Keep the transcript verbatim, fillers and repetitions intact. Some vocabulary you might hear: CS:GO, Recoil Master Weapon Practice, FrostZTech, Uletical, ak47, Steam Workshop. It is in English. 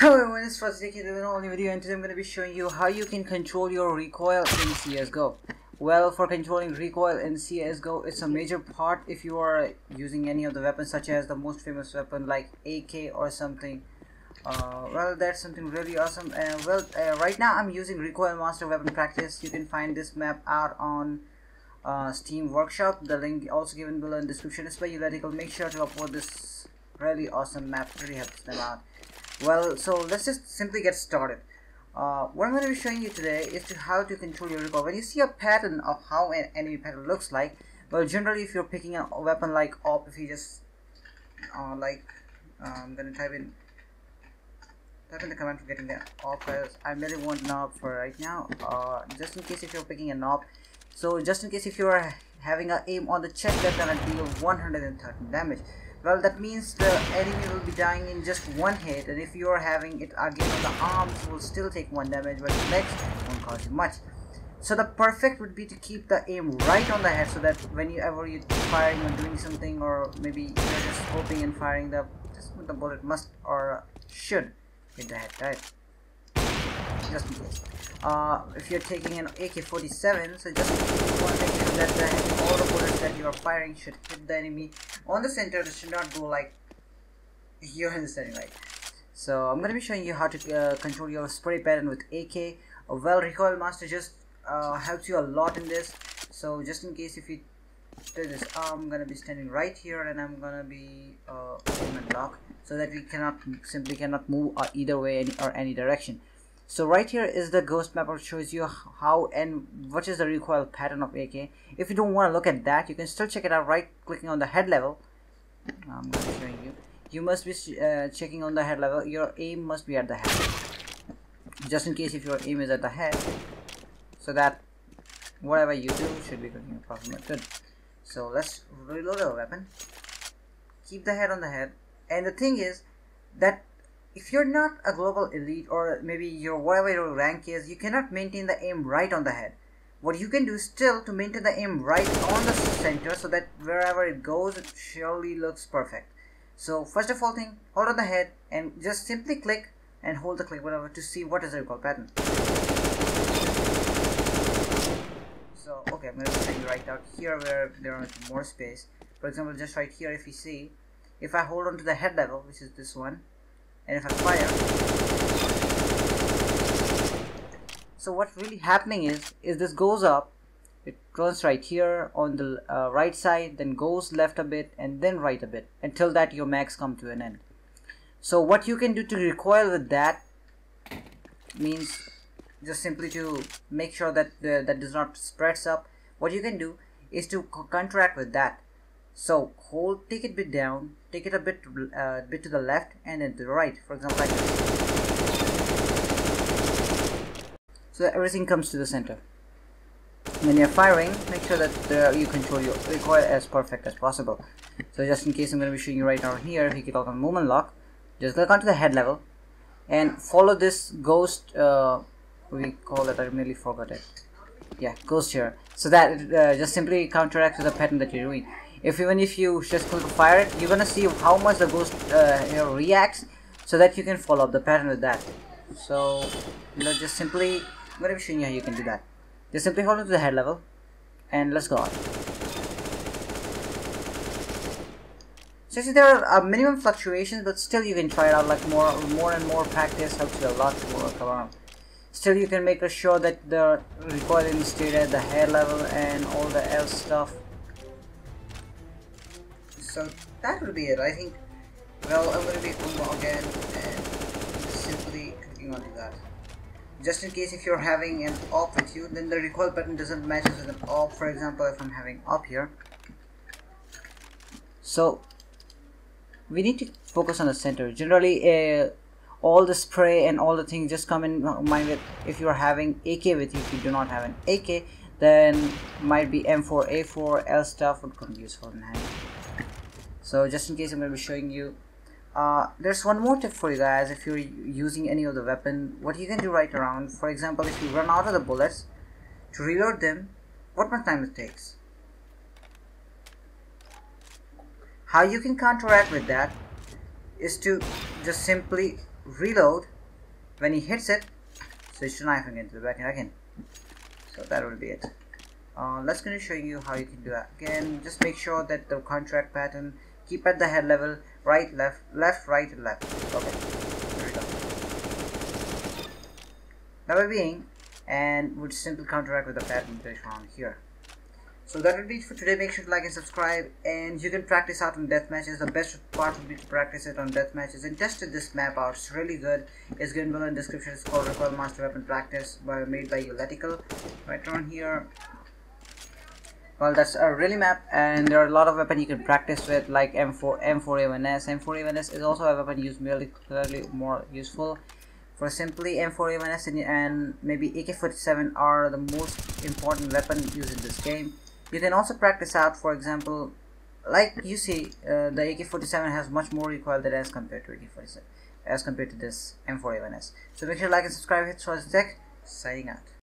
Hello everyone, it's FrostZTech here with an all new video, and today I'm going to be showing you how you can control your recoil in C S G O. Well, for controlling recoil in C S G O, it's a major part if you are using any of the weapons, such as the most famous weapon like A K or something. Uh, well, that's something really awesome. Uh, well, uh, right now I'm using Recoil Master Weapon Practice. You can find this map out on uh, Steam Workshop. The link also given below in the description is by Uletical. Make sure to upload this really awesome map, really helps them out. Well, so let's just simply get started. Uh, what I'm going to be showing you today is to how to control your recoil. When you see a pattern of how an enemy pattern looks like, well, generally if you're picking a weapon like O P, if you just uh, like uh, I'm going to type in type in the command for getting the O P. I really want an O P for right now, uh, just in case if you're picking an O P. So just in case if you're having an aim on the chest, that's going to deal one hundred thirteen damage. Well, that means the enemy will be dying in just one hit, and if you are having it against the arms, will still take one damage, but the legs won't cause you much. So the perfect would be to keep the aim right on the head, so that whenever you're firing or doing something, or maybe you're just scoping and firing, the just the bullet must or should hit the head, right? Just in case. Uh, if you're taking an A K forty-seven, so just want to make sure that the, all the bullets that you are firing should hit the enemy on the center. This should not go like you're understanding, right? So I'm gonna be showing you how to uh, control your spray pattern with A K. Uh, well, Recoil Master just uh, helps you a lot in this. So just in case if you do this, I'm gonna be standing right here, and I'm gonna be uh, aim and block, so that we cannot simply cannot move uh, either way any, or any direction. So right here is the ghost map that shows you how and what is the recoil pattern of A K. If you don't want to look at that, you can still check it out right clicking on the head level. I'm going to be showing you. You must be uh, checking on the head level. Your aim must be at the head. Just in case if your aim is at the head, so that whatever you do should be looking approximately good. So let's reload our weapon. Keep the head on the head. And the thing is that if you're not a global elite, or maybe your whatever your rank is, you cannot maintain the aim right on the head. What you can do still to maintain the aim right on the center, so that wherever it goes, it surely looks perfect. So first of all thing, hold on the head and just simply click and hold the click whatever to see what is the recoil pattern. So okay, I'm going to show you right out here where there is more space. For example, just right here, if you see, if I hold on to the head level, which is this one, and if I fire, so what's really happening is is this goes up, it runs right here on the uh, right side, then goes left a bit and then right a bit, until that your mags come to an end. So what you can do to recoil with that means just simply to make sure that the, that does not spreads up. What you can do is to co contract with that. So hold, take it bit down, take it a bit, uh, bit to the left and then to the right. For example, like this. So that everything comes to the center. When you're firing, make sure that uh, you control your recoil as perfect as possible. So just in case, I'm going to be showing you right now here. If you click on movement lock, just click onto the head level and follow this ghost. Uh, we call it. I nearly forgot it. Yeah, ghost here. So that it, uh, just simply counteracts with the pattern that you're doing. If even if you just click fire it, you're gonna see how much the ghost uh, you know, reacts, so that you can follow up the pattern with that. So let's just simply, I'm gonna be showing you how you can do that. Just simply hold it to the head level, and let's go on. So see, there are uh, minimum fluctuations, but still you can try it out. Like more, more and more practice helps you a lot to work around. Still, you can make sure that the recoiling stayed at the head level and all the else stuff. So that will be it, I think. Well, I'm going to be going again and simply clicking onto that. Just in case if you're having an O P with you, then the recoil pattern doesn't match with an O P. For example, if I'm having O P here. So we need to focus on the center. Generally, uh, all the spray and all the things just come in mind with if you're having A K with you. If you do not have an A K, then might be M four A four, L stuff would come useful in hand. So just in case, I'm going to be showing you, uh, there's one more tip for you guys. If you're using any of the weapon, what you can do right around, for example, if you run out of the bullets, to reload them, what much time it takes. How you can counteract with that is to just simply reload, when he hits it, switch to knifing into the back and again. So that will be it. Uh, let's going to show you how you can do that again. Just make sure that the contract pattern, keep at the head level, right, left, left, right, left. Okay, there we go. Level being, and would simply counteract with the pattern based on here. So that will be it for today. Make sure to like and subscribe, and you can practice out on death matches. The best part would be to practice it on death matches and tested this map out. It's really good. It's given below in the description. It's called Recoil Master Weapon Practice, by made by Uletical. Right on here. Well, that's a really map, and there are a lot of weapons you can practice with, like M four M four A one S. M four A one S is also a weapon used merely clearly more useful. For simply, M four A one S and, and maybe A K forty-seven are the most important weapon used in this game. You can also practice out, for example, like you see, uh, the A K forty-seven has much more recoil than as compared to A K forty-seven, as compared to this M four A one S. So make sure to like and subscribe. It's FrostZTech, signing out.